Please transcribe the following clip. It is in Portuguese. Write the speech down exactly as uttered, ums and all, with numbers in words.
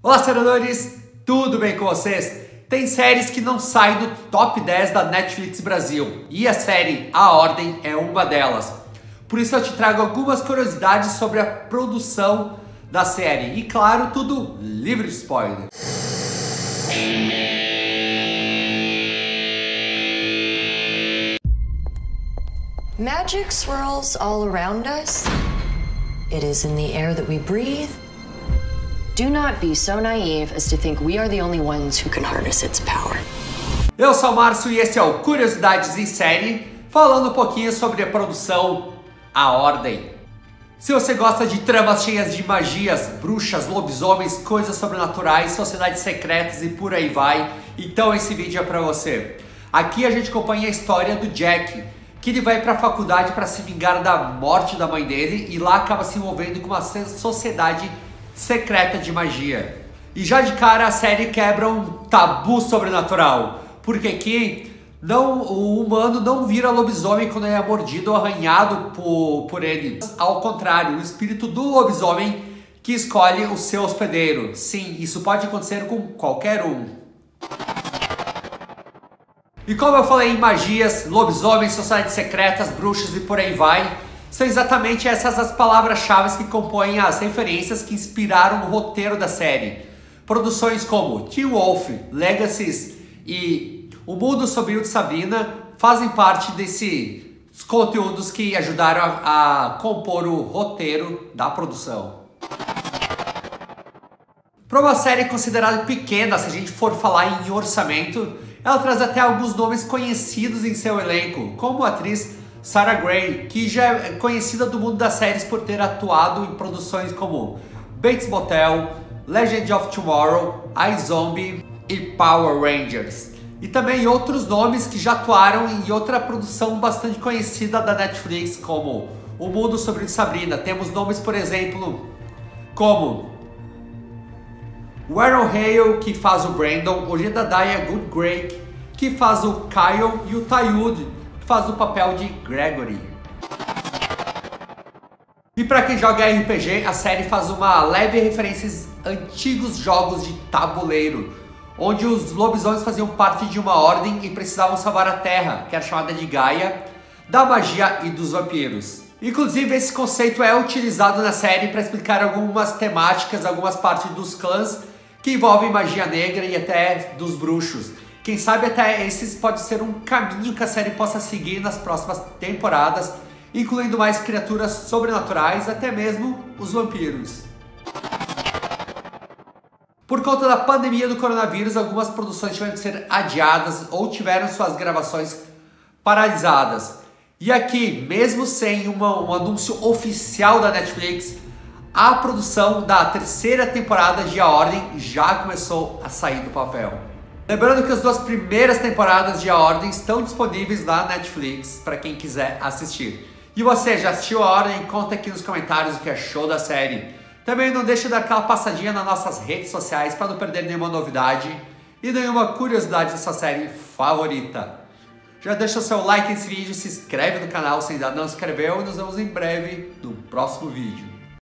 Olá, senadores! Tudo bem com vocês? Tem séries que não saem do top dez da Netflix Brasil, e a série A Ordem é uma delas. Por isso eu te trago algumas curiosidades sobre a produção da série, e claro, tudo livre de spoiler. Magic swirls all around us. It is in the air that we breathe. Do not be so naive as to think we are the only ones who can harness its power. Eu sou o Márcio e esse é o Curiosidades em Série, falando um pouquinho sobre a produção A Ordem. Se você gosta de tramas cheias de magias, bruxas, lobisomens, coisas sobrenaturais, sociedades secretas e por aí vai, então esse vídeo é pra você. Aqui a gente acompanha a história do Jack, que ele vai pra faculdade pra se vingar da morte da mãe dele e lá acaba se envolvendo com uma sociedade secreta de magia. E já de cara a série quebra um tabu sobrenatural, porque aqui não, o humano não vira lobisomem quando ele é mordido ou arranhado por, por ele. Ao contrário, o espírito do lobisomem que escolhe o seu hospedeiro. Sim, isso pode acontecer com qualquer um. E como eu falei em magias, lobisomens, sociedades secretas, bruxas e por aí vai, são exatamente essas as palavras-chave que compõem as referências que inspiraram o roteiro da série. Produções como Teen Wolf, Legacies e O Mundo Sombrio de Sabrina fazem parte desses conteúdos que ajudaram a, a compor o roteiro da produção. Para uma série considerada pequena, se a gente for falar em orçamento, ela traz até alguns nomes conhecidos em seu elenco, como a atriz Sarah Gray, que já é conhecida do mundo das séries por ter atuado em produções como Bates Motel, Legend of Tomorrow, I Zombie e Power Rangers. E também outros nomes que já atuaram em outra produção bastante conhecida da Netflix, como O Mundo Sombrio de Sabrina. Temos nomes, por exemplo, como Warren Hale, que faz o Brandon, Ojeda Daya, Good Greg, que faz o Kyle, e o Tayud, faz o papel de Gregory. E para quem joga R P G, a série faz uma leve referência a antigos jogos de tabuleiro, onde os lobisomens faziam parte de uma ordem e precisavam salvar a Terra, que era chamada de Gaia, da magia e dos vampiros. Inclusive, esse conceito é utilizado na série para explicar algumas temáticas, algumas partes dos clãs que envolvem magia negra e até dos bruxos. Quem sabe até esses pode ser um caminho que a série possa seguir nas próximas temporadas, incluindo mais criaturas sobrenaturais, até mesmo os vampiros. Por conta da pandemia do coronavírus, algumas produções tiveram que ser adiadas ou tiveram suas gravações paralisadas. E aqui, mesmo sem uma, um anúncio oficial da Netflix, a produção da terceira temporada de A Ordem já começou a sair do papel. Lembrando que as duas primeiras temporadas de A Ordem estão disponíveis na Netflix para quem quiser assistir. E você, já assistiu A Ordem? Conta aqui nos comentários o que achou da série. Também não deixe de dar aquela passadinha nas nossas redes sociais para não perder nenhuma novidade e nenhuma curiosidade da sua série favorita. Já deixa o seu like nesse vídeo, se inscreve no canal se ainda não se inscreveu e nos vemos em breve no próximo vídeo.